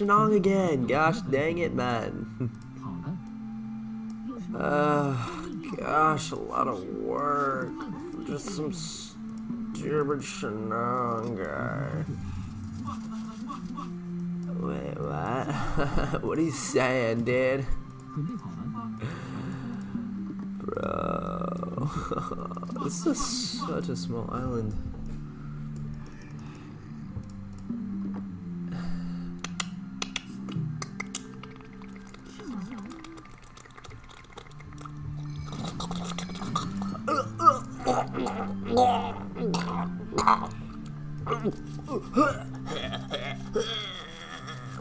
Shennong again. Gosh dang it, man. Gosh, a lot of work. Just some stupid Shennong guy. Wait, what? What are you saying, dude? Bro. This is such a small island.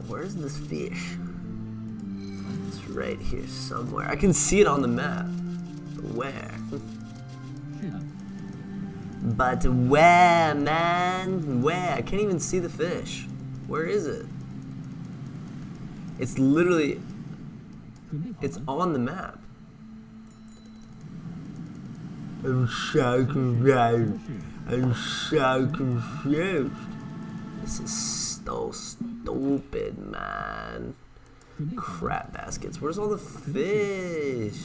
Where's this fish? It's right here somewhere. I can see it on the map. Where? But where, man? Where? I can't even see the fish. Where is it? It's literally... it's on the map. I'm so confused. I'm so confused. This is so stupid, man. Crap baskets. Where's all the fish?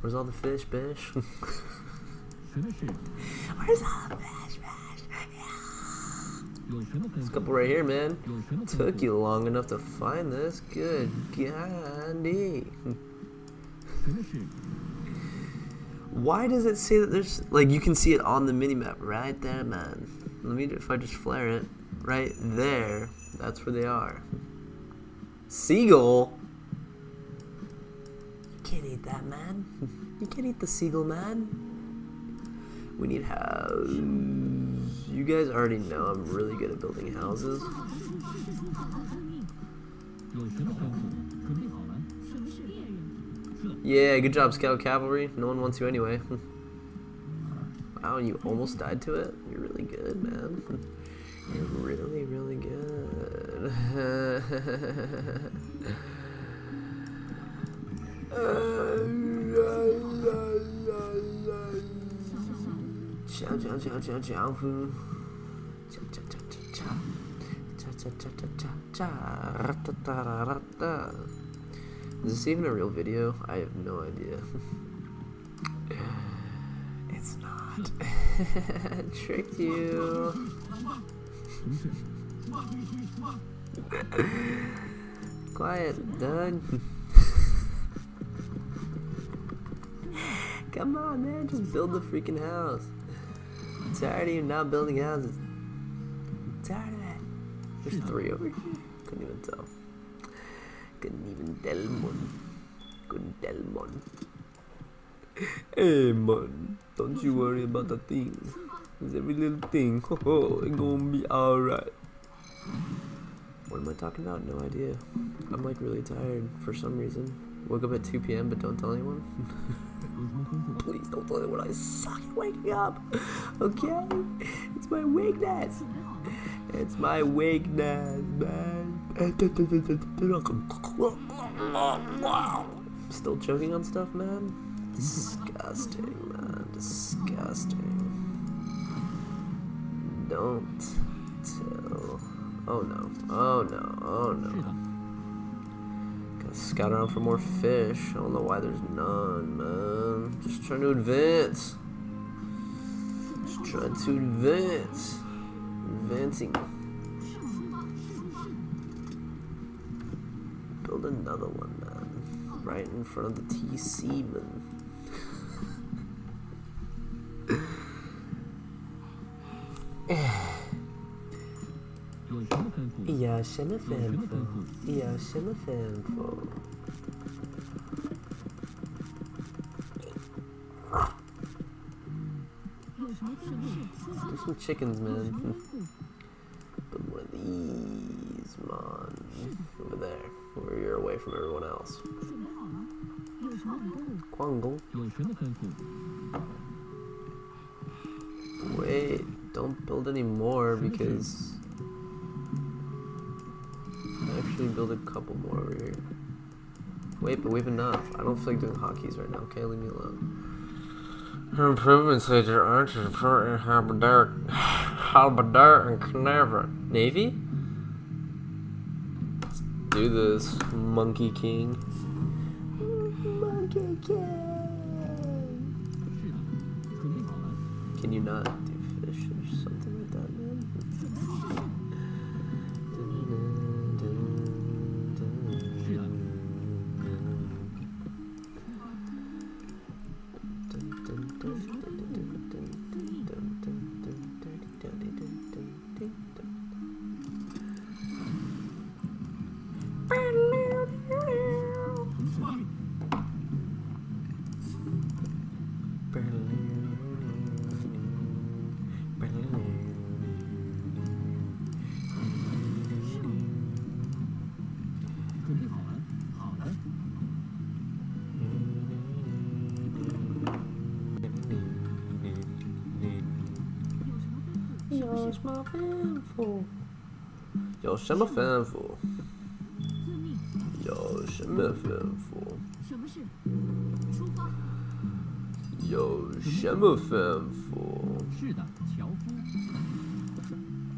Where's all the fish, bish? Where's all the fish, bish? Yeah. There's a couple right here, man. Took you long enough to find this. Good Gandhi. Why does it say that there's, like, you can see it on the minimap right there, man? Let me, if I just flare it, right there, that's where they are. Seagull? You can't eat that, man. You can't eat the seagull, man. We need house. You guys already know I'm really good at building houses. Yeah, good job, Scout Cavalry. No one wants you anyway. Wow, you almost died to it? You're really good, man. You're really, really good. Chow, chow, chow, chow, chow, foo. Chow, chow, chow, chow, chow, chow, chow, chow, chow, chow. Is this even a real video? I have no idea. It's not. Tricked you. Quiet, Doug. Come on, man. Just build the freaking house. I'm tired of you not building houses. I'm tired of that. There's three over here. Couldn't even tell. Couldn't even tell mon. Couldn't tell mon. Hey mon, don't you worry about a thing. It's every little thing. Ho ho, it's gonna be alright. What am I talking about? No idea. I'm like really tired for some reason. Woke up at 2 PM but don't tell anyone. Please don't tell anyone I suck at waking up. Okay? It's my weakness. It's my weakness, man. Still choking on stuff, man? Disgusting, man. Disgusting. Don't tell. Oh no. Oh no. Oh no. Gotta scout around for more fish. I don't know why there's none, man. Just trying to advance. Just trying to advance. Advancing. Another one, man. Right in front of the TC, man. Yeah, Shennong. Yeah, Shennong. Do some chickens, man. But one of these, man. Over there. Where you're away from everyone else. Quangle. Wait, don't build any more because I actually build a couple more over here. Wait, but we have enough. I don't feel like doing hotkeys right now, okay? Leave me alone. Her improvements later your archers, current halberd and canaver. Navy? do this, Monkey King. Monkey King! Can you not do fish or something like that, man?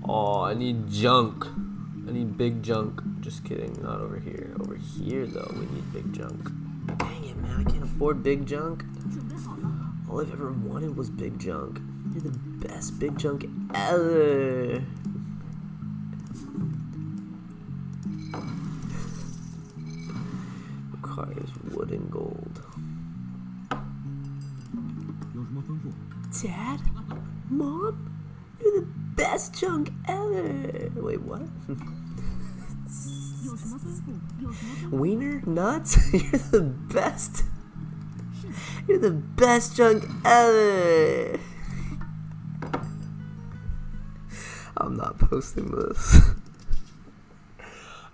Oh, I need junk. I need big junk. Just kidding, not over here. Over here, though, we need big junk. Dang it, man, I can't afford big junk. All I've ever wanted was big junk. You're the best big junk ever. Requires wood and gold. Dad? Mom? You're the best junk ever! Wait, what? Wiener? Nuts? You're the best! You're the best junk ever! I'm not posting this.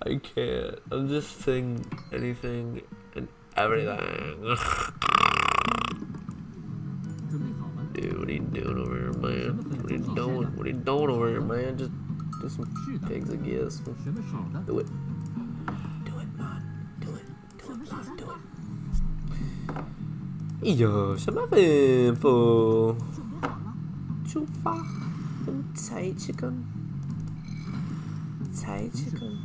I can't. I'm just saying anything and everything. Dude, what are you doing over here, man? What are you doing? What are you doing over here, man? Just do some pigs, I guess. Do it. Do it, man. Do it. Do it, man. Do it. Yo, some of them for chufa and Thai chicken. Thai chicken.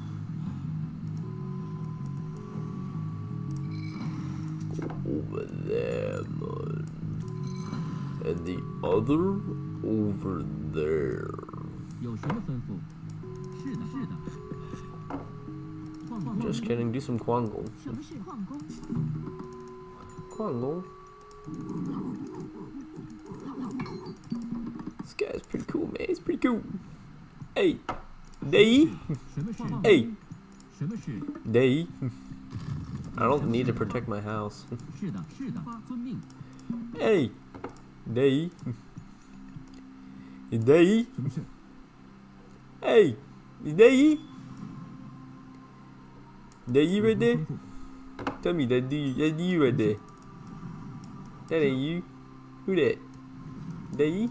Over there, man. And the other over there. Just kidding, do some Kwangong. Kwangong? This guy's pretty cool, man. He's pretty cool. Hey! Day! Hey! Day! I don't need to protect my house. Hey! Day. Day. Hey. Day. Day right there. Tell me that that's you right there. That ain't you. Who that? Day.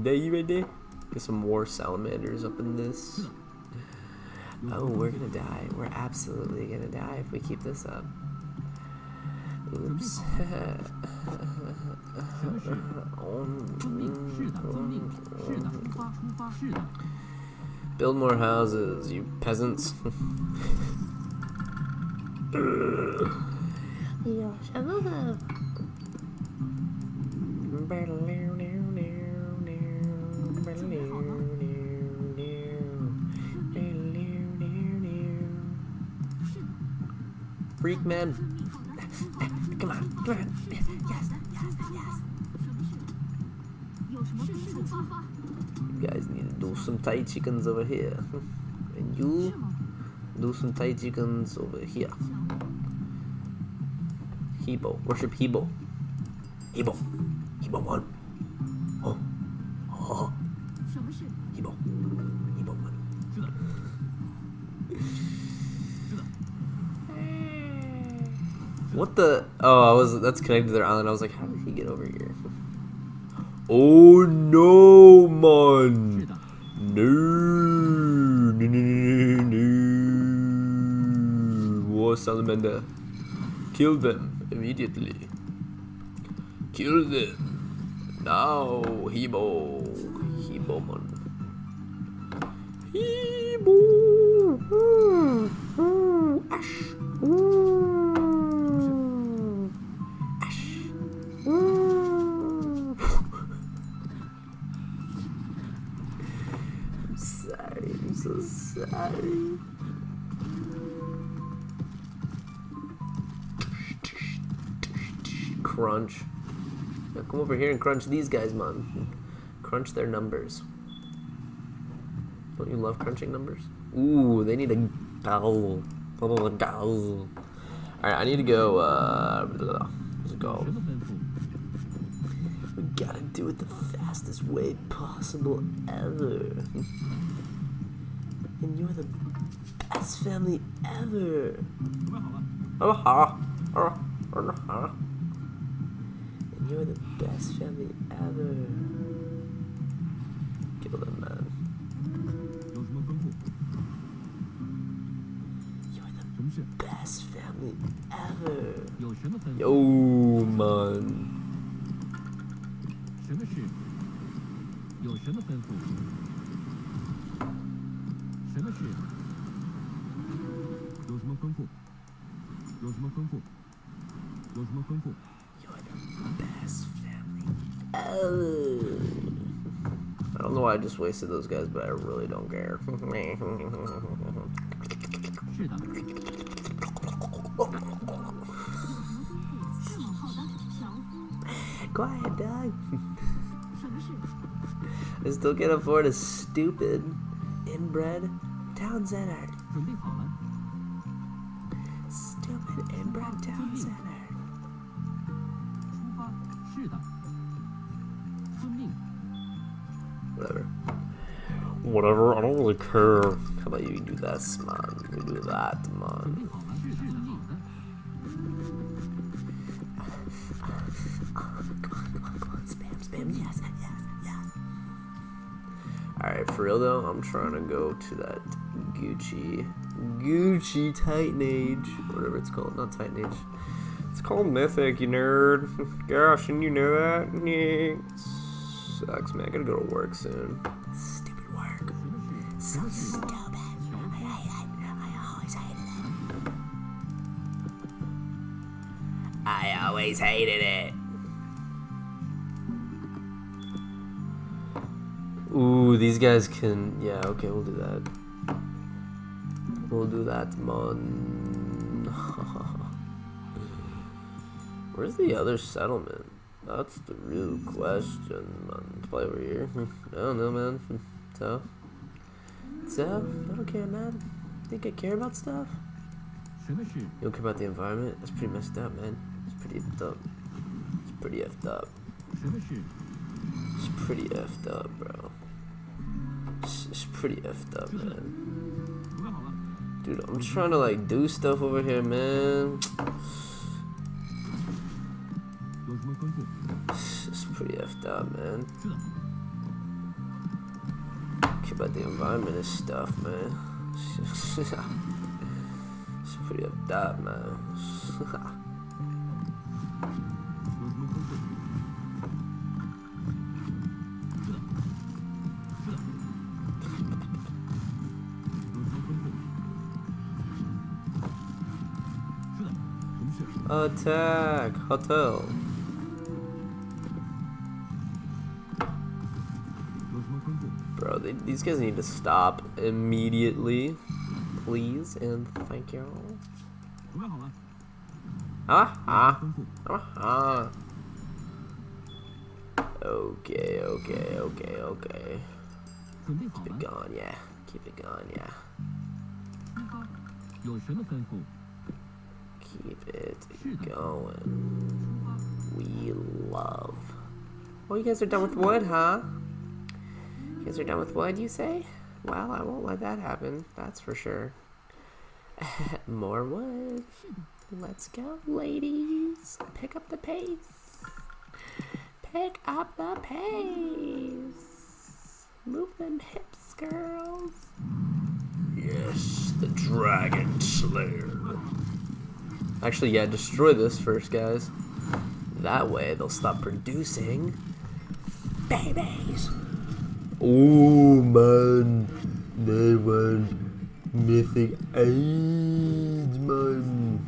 Day right there. Get some more salamanders up in this. Oh, we're gonna die. We're absolutely gonna die if we keep this up. Oops. Build more houses, you peasants. Freak man. Come on, come on. Yes, yes, yes. You guys need to do some Thai chickens over here. And you do some Thai chickens over here. Hebo. Worship Hebo. Hebo. Hebo one. Oh. Oh. Hebo. Hebo one. What the? Oh, that's connected to their island. I was like, how did he get over here? Oh no, man! No, no, no, no! War salamander, kill them immediately. Kill them now, Hebo, Hebo man, Hebo. I'm so sorry. Crunch. Now come over here and crunch these guys, Mom. Crunch their numbers. Don't you love crunching numbers? Ooh, they need a dowel. Oh, a dowel. Alright, I need to go, let's go. We gotta do it the fastest way possible ever. And you're the best family ever. And you're the best family ever. Kill them, man. You're the best family ever. Yo, man. You're the best family ever. I don't know why I just wasted those guys, but I really don't care. Quiet, dog. I still can't afford a stupid inbred town center. Stupid inbred town center. Whatever, I don't really care. How about you do this, man? You do that, man. Come on, spam, yes. Alright, for real though, I'm trying to go to that Gucci Titan Age, whatever it's called, not Titan Age. It's called Mythic, you nerd. Gosh, and you know that? Yeah. Sucks, man. I gotta go to work soon. Stupid work. So stupid. I always hated it. I always hated it. Ooh, these guys can... Yeah, okay, we'll do that. We'll do that, man. Where's the other settlement? That's the real question, man. It's probably over here. I don't know, man. So, I don't care, man. Think I care about stuff? You don't care about the environment? That's pretty messed up, man. It's pretty effed up, bro. It's pretty effed up, man. Dude, I'm trying to, like, do stuff over here, man. It's pretty effed up, man. Care about the environment and stuff, man. It's pretty effed up, man. Attack! Hotel! Bro, these guys need to stop immediately, please, and thank you. Okay. Keep it gone, yeah. Keep it going. We love. Oh, you guys are done with wood, huh? You guys are done with wood, you say? Well, I won't let that happen, that's for sure. More wood. Let's go, ladies. Pick up the pace. Move them hips, girls. Yes, the Dragon Slayer. Actually, yeah, destroy this first, guys. That way, they'll stop producing babies. Oh man, Mythic Age, man.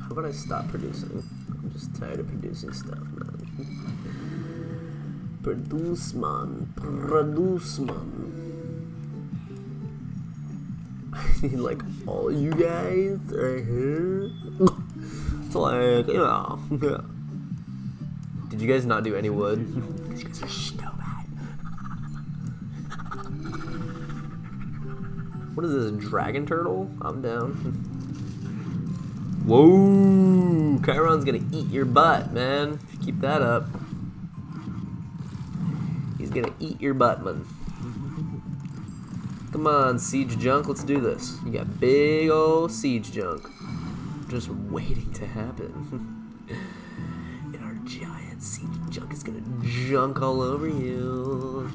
How about I stop producing? I'm just tired of producing stuff, man. Produce, man. Produce, man. I need like all you guys right here. It's like, you know. Yeah. Did you guys not do any wood? Because you guys are so bad. What is this, dragon turtle? I'm down. Whoa, Chiron's gonna eat your butt, man. If you keep that up. He's gonna eat your butt, man. Come on, siege junk, let's do this. You got big old siege junk just waiting to happen. And our giant siege junk is gonna junk all over you.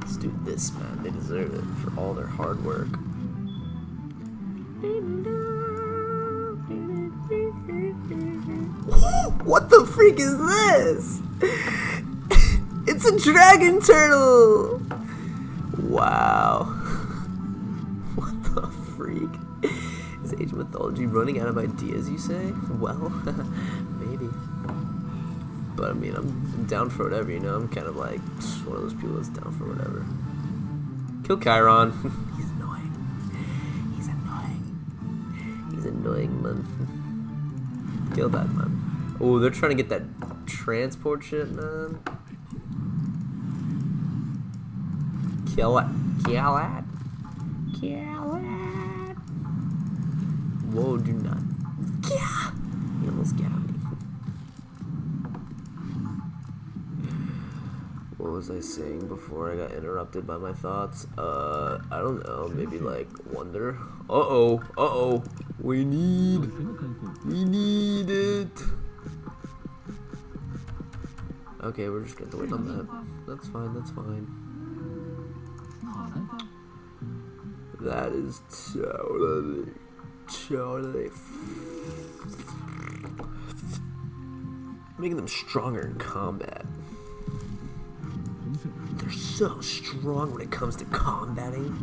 Let's do this, man. They deserve it for all their hard work. What the freak is this? It's a dragon turtle! Wow. What the freak? Is Age of Mythology running out of ideas, you say? Well, maybe. But I mean, I'm down for whatever, you know? I'm kind of like one of those people that's down for whatever. Kill Chiron. He's annoying. He's annoying. He's annoying, man. Kill that, man. Oh, they're trying to get that transport shit, man. Kill it. Kill it. Kill it. Whoa, do not. Yeah. He almost got me. What was I saying before I got interrupted by my thoughts? I don't know. Maybe like wonder. Uh-oh. Uh-oh. We need it. Okay, we're just gonna wait on that. That's fine, that's fine. That is totally making them stronger in combat. They're so strong when it comes to combating.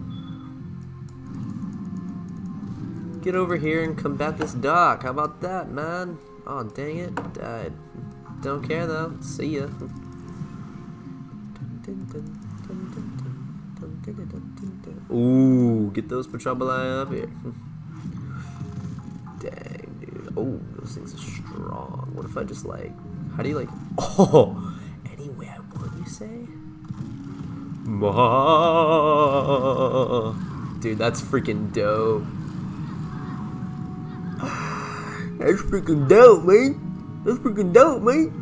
Get over here and combat this doc. How about that, man? Oh, dang it, died. Don't care though. See ya. Ooh, get those Patroboli up here. Dang, dude. Oh, those things are strong. What if I just like? How do you like? Oh, any way I want, you say? Dude, that's freaking dope. That's freaking dope, man. That's freaking dope, man.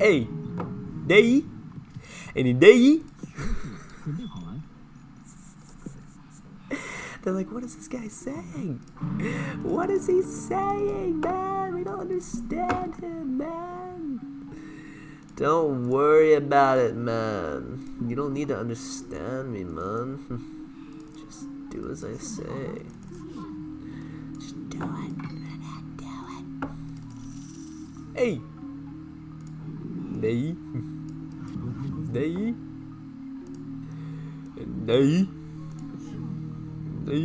Hey, day, any day. They're like, what is this guy saying? What is he saying, man? We don't understand him, man. Don't worry about it, man. You don't need to understand me, man. Just do as I say. Just do it. Hey! Nay! Nay! Nay! Nay! Hey!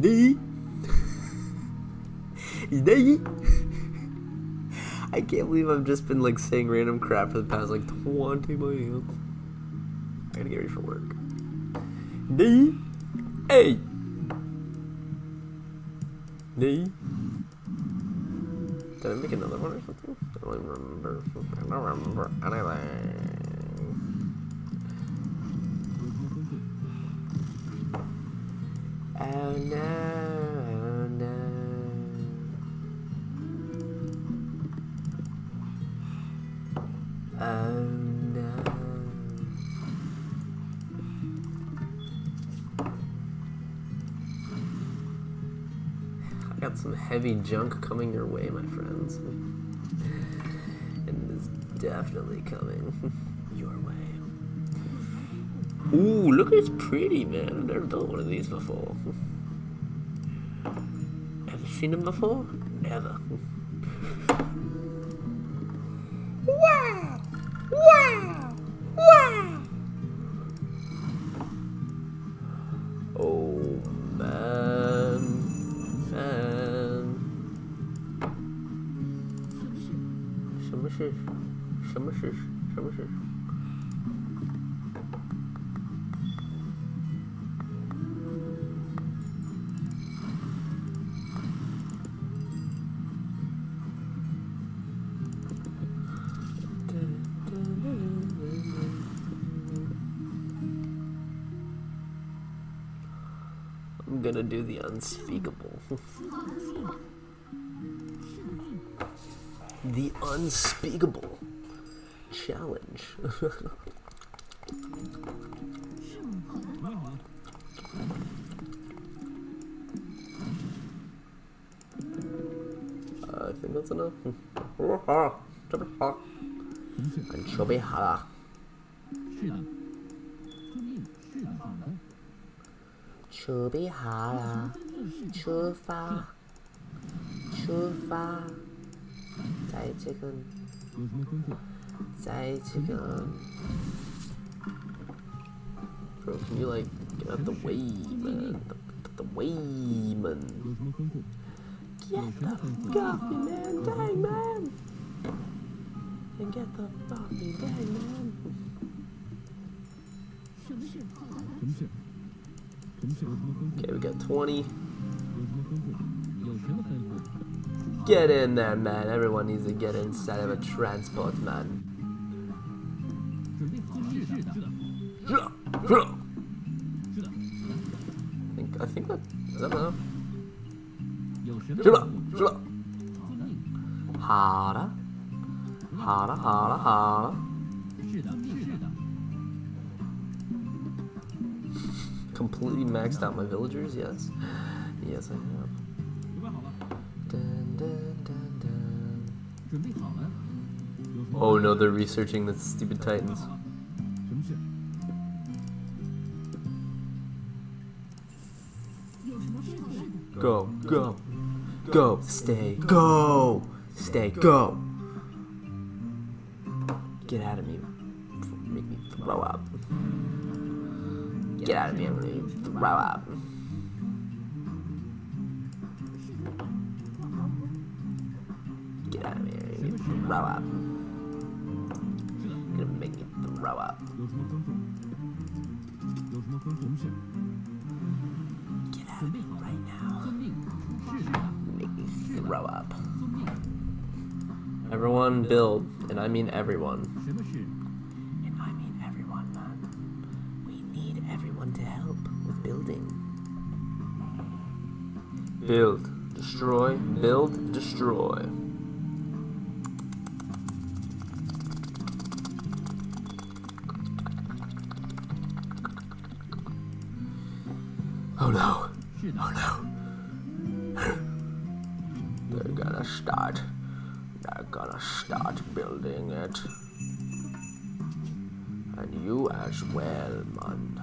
Nay! Nay! I can't believe I've just been like saying random crap for the past like 20 minutes. I gotta get ready for work. D A D. Did I make another one or something? I don't even remember. I don't remember anything. Oh no. Oh no. Got some heavy junk coming your way, my friends. And it is definitely coming your way. Ooh, look at it's pretty, man. I've never built one of these before. Have you seen them before? Never. Wow! Wow! Wow! Oh, man. Shamishish. I'm gonna do the unspeakable. The unspeakable challenge. I think that's enough. Chubihara. Chubihara. Chufa. Zaijigan. Bro, can you like get out the way, man? The way, man. Get the fuck off me, man. Dang, man. And get the fuck off me, dang, man. Okay, we got 20. Get in there, man. Everyone needs to get inside of a transport, man. I think that... Is that enough? Hara. Completely maxed out my villagers, yes. Yes, I have. Oh no, they're researching the stupid Titans. Go, stay, go. Get out of me, make me throw up. Get out of me, I'm gonna throw up. Throw up. You're gonna make me throw up. Get out of me right now. Make me throw up. Everyone build, and I mean everyone. And I mean everyone, man. We need everyone to help with building. Build, destroy, build, destroy. Oh no. They're gonna start building it. And you as well, man.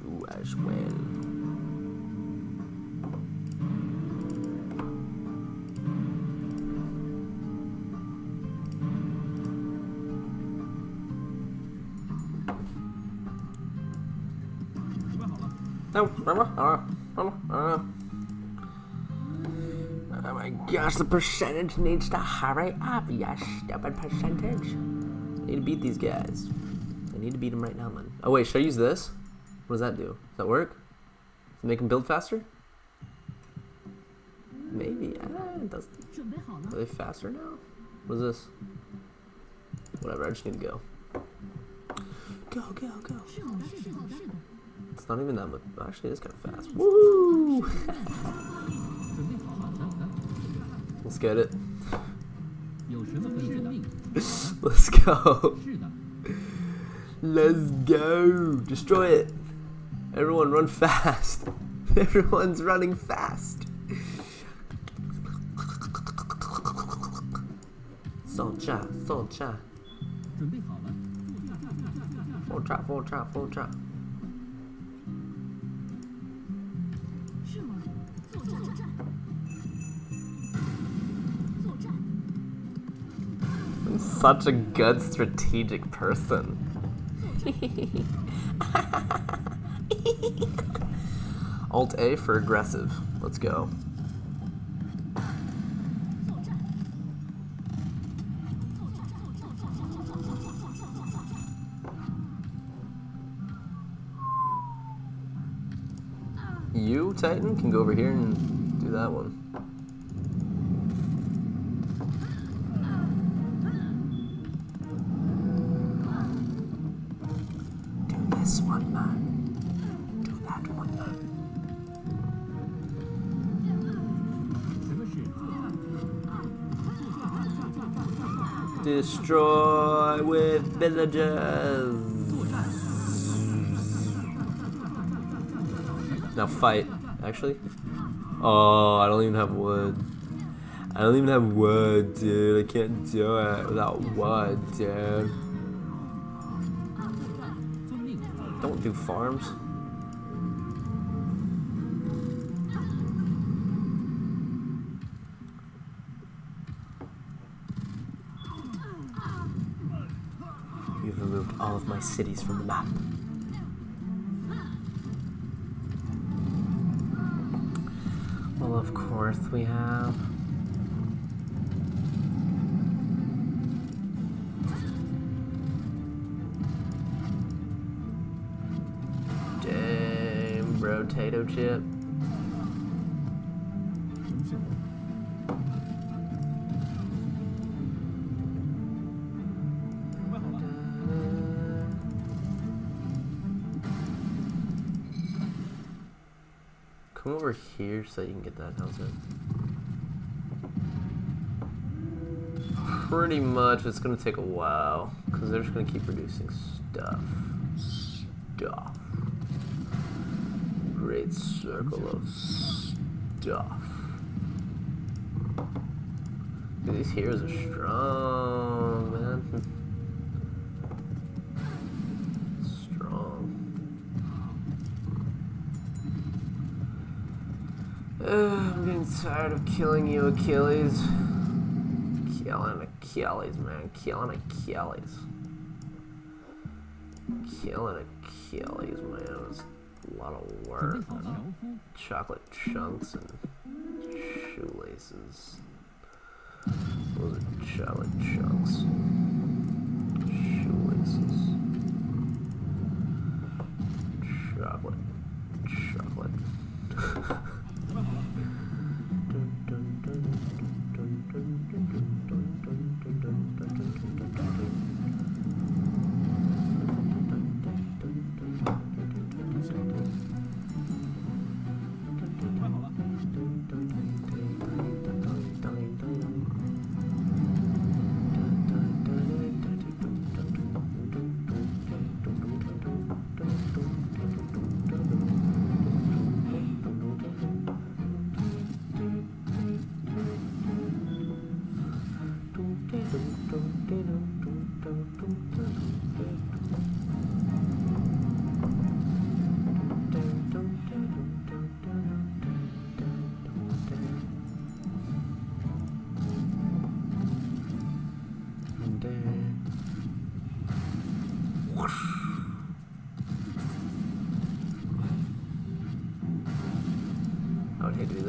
You as well. Oh my gosh, the percentage needs to hurry up, you stupid percentage. I need to beat these guys. I need to beat them right now, man. Oh wait, should I use this? What does that do? Does that work? Does it make them build faster? Maybe. It doesn't. Are they faster now? What is this? Whatever, I just need to go. Go. It's not even that much. Actually, it's kind of fast. Woo! Let's get it. Let's go. Let's go. Destroy it. Everyone run fast. Everyone's running fast. soldier, soldier. Full trap, full trap, full trap. I'm such a good strategic person. Alt A for aggressive. Let's go. You, Titan, can go over here and do that one. Do this one, man. Do that one, man. Destroy with villagers. Now fight, actually. Oh, I don't even have wood. I don't even have wood, dude. I can't do it without wood, dude. Don't do farms. You've removed all of my cities from the map. Of course we have. Damn, bro, potato chip. Come over here so you can get that house in. Pretty much, it's gonna take a while because they're just gonna keep producing stuff. Stuff. Great circle of stuff. Dude, these heroes are strong, man. I'm getting tired of killing you, Achilles. Killing Achilles, man. Killing Achilles. Killing Achilles, man. It was a lot of work. Chocolate chunks and shoelaces. Those are chocolate chunks. Shoelaces. Chocolate. Chocolate.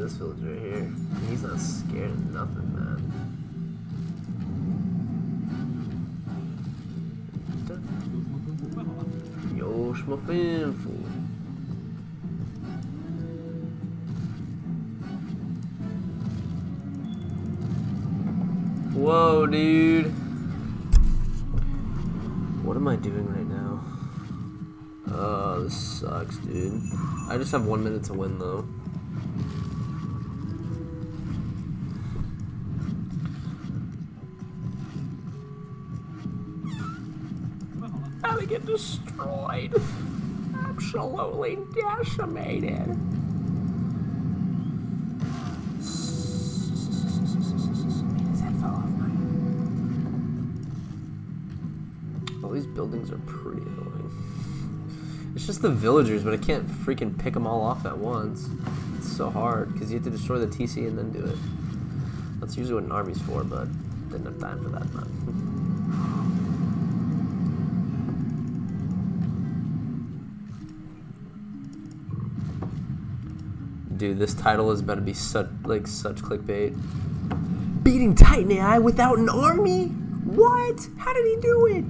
This village right here. He's not scared of nothing, man. Yo, shmuffin' fool. Whoa, dude. What am I doing right now? Oh, this sucks, dude. I just have 1 minute to win, though. Get destroyed, absolutely decimated. His head fell off, man. buildings are pretty annoying. It's just the villagers, but I can't freaking pick them all off at once. It's so hard, because you have to destroy the TC and then do it. That's usually what an army's for, but didn't have time for that much. Dude, this title is about to be such clickbait. Beating Titan AI without an army? What? How did he do it?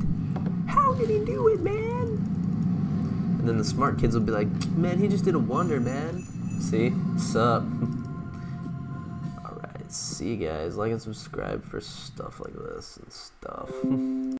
How did he do it, man? And then the smart kids will be like, man, he just did a wonder, man. See? Sup? Alright, see you guys. Like and subscribe for stuff like this and stuff.